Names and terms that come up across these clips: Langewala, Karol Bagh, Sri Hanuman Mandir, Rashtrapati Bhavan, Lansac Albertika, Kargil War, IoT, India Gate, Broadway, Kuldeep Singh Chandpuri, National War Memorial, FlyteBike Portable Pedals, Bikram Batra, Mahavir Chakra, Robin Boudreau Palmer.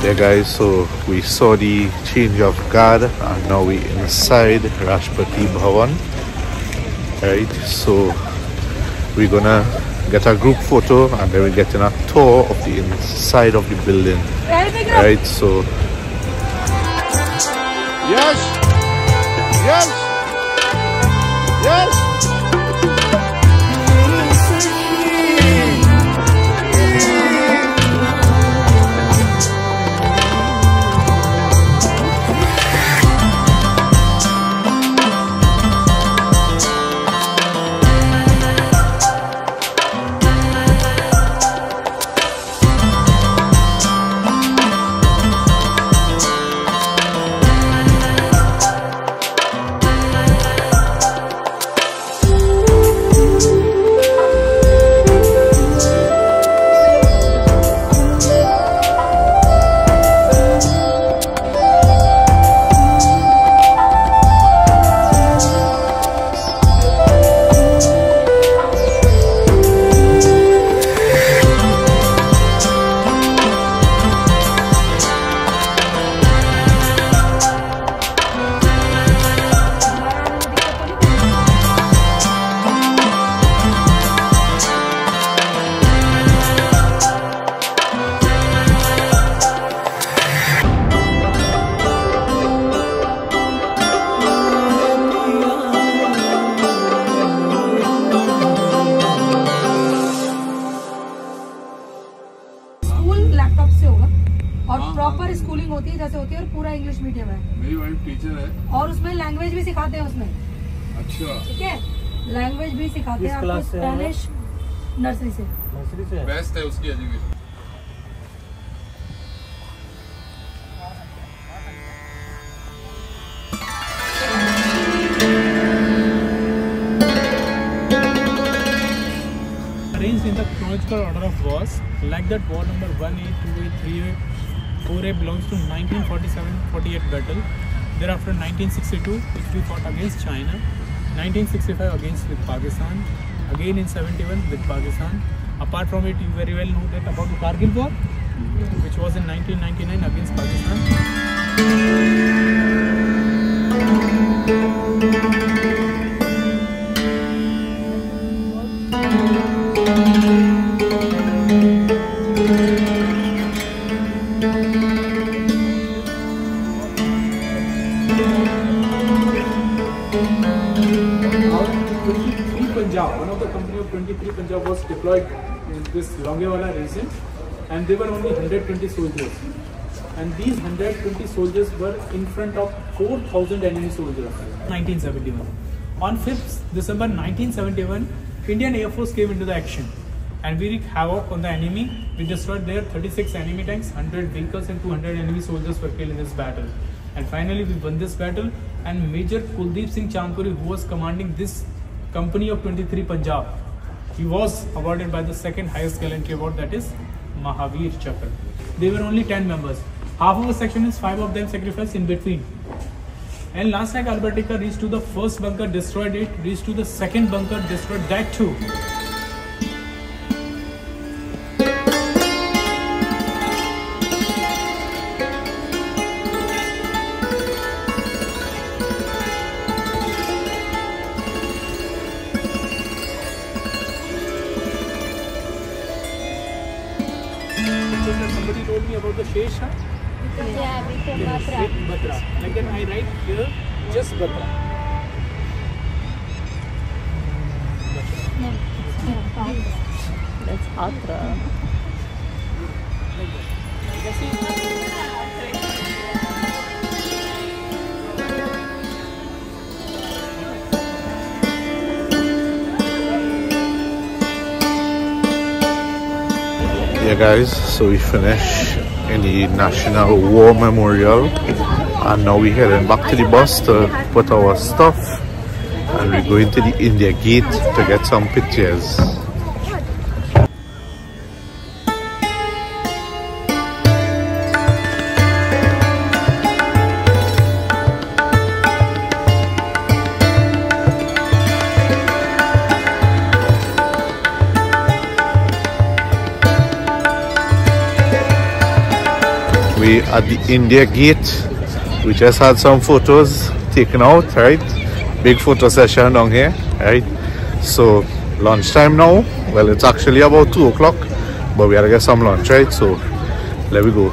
There guys, so we saw the change of guard and now we inside Rashtrapati Bhavan. Right, so we're gonna get a group photo and then we're getting a tour of the inside of the building. Right, so yes, yes, yes. और उसमें language भी सिखाते हैं उसमें। अच्छा। ठीक है, language भी सिखाते हैं आपको स्पेनिश नर्सरी से। नर्सरी से बेस्ट है उसकी education. Arranged in the chronological order of wars, like that war number 1A, 2A, 3A, 4A belongs to 1947-48 battle. Thereafter 1962, which we fought against China, 1965 against with Pakistan, again in 71 with Pakistan. Apart from it, you very well know that about the Kargil War, which was in 1999 against Pakistan. Was deployed in this Langewala region, and they were only 120 soldiers, and these 120 soldiers were in front of 4,000 enemy soldiers. 1971. On 5th December 1971, Indian Air Force came into the action and we wreaked havoc on the enemy. We destroyed their 36 enemy tanks, 100 vehicles and 200 enemy soldiers were killed in this battle. And finally we won this battle, and Major Kuldeep Singh Chandpuri, who was commanding this company of 23 Punjab, he was awarded by the second highest gallantry award, that is Mahavir Chakra. They were only 10 members. Half of a section is 5 of them sacrificed in between. And Lansac Albertika reached to the first bunker, destroyed it, reached to the second bunker, destroyed that too. Somebody told me about the Shesha? Yeah, Bikram Batra. Batra. Like that I write here, just Batra. No, that's Hatra. Like that. Yeah guys, so we finished in the National War Memorial and now we're heading back to the bus to put our stuff and we're going to the India Gate to get some pictures. We're at the India Gate. We just had some photos taken out, right? Big photo session down here, right? So lunchtime now. Well, it's actually about 2 o'clock, but we gotta get some lunch, right? So let me go.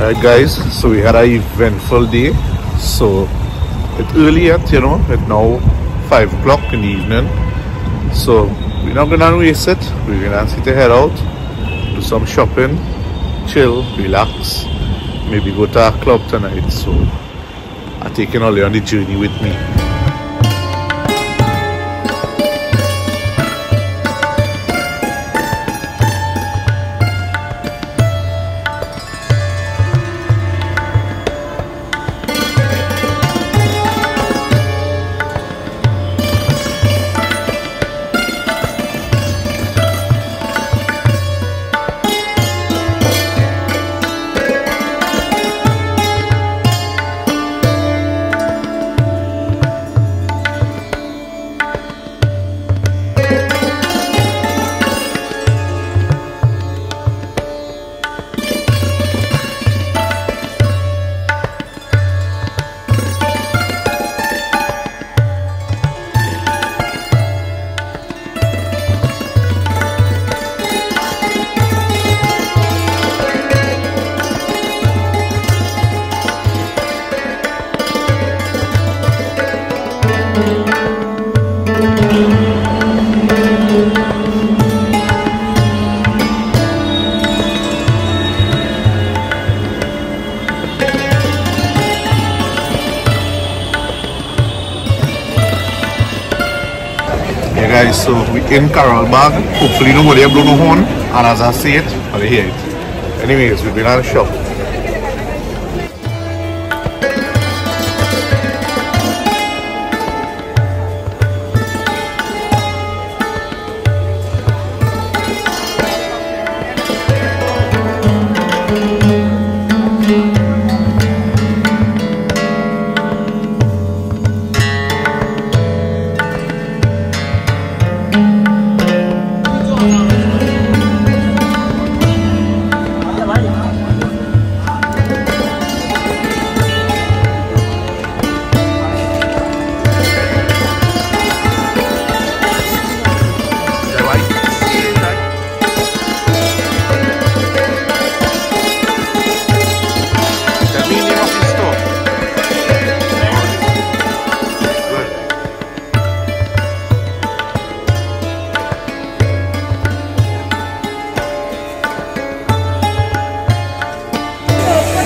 Alright guys, so we had an eventful day. So it's early yet, you know, it's now 5 o'clock in the evening. So we're not gonna waste it. We're gonna sit the head out, do some shopping, chill, relax, maybe go to a club tonight. So I'm taking Ollie on the journey with me. Guys, so we in Karol Bagh. Hopefully nobody have blown no horn, and as I see it, I'll hear it. Anyways, we've been at a shop.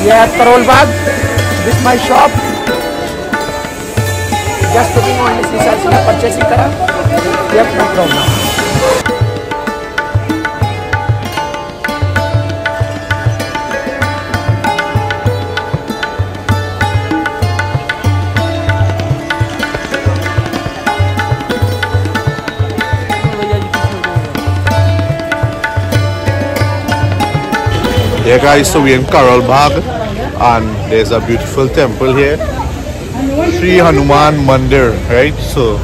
Yeah, at Karol Bagh, this is my shop. Just putting on this research and purchasing kara. Yep, no problem. Yeah guys, so we're in Karol Bagh and there's a beautiful temple here, Sri Hanuman Mandir, right? So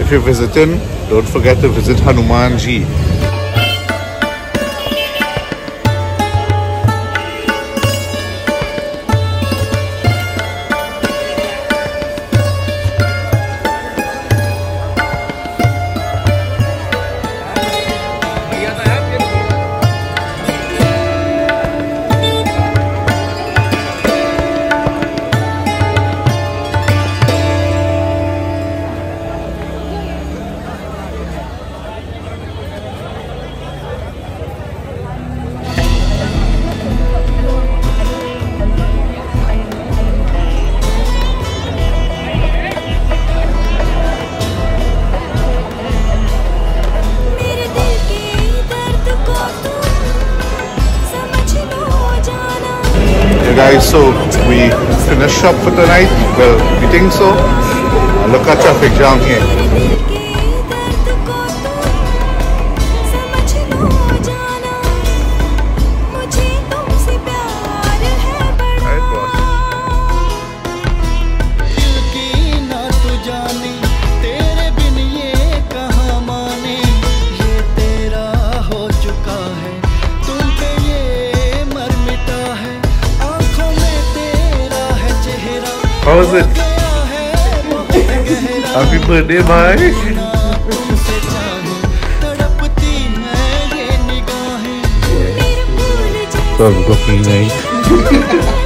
if you're visiting, don't forget to visit Hanumanji. Guys, so we finished up for tonight. Well, we think so. Look at traffic jam here. Right, boss. How was it? Happy birthday, bye! So, I'm going to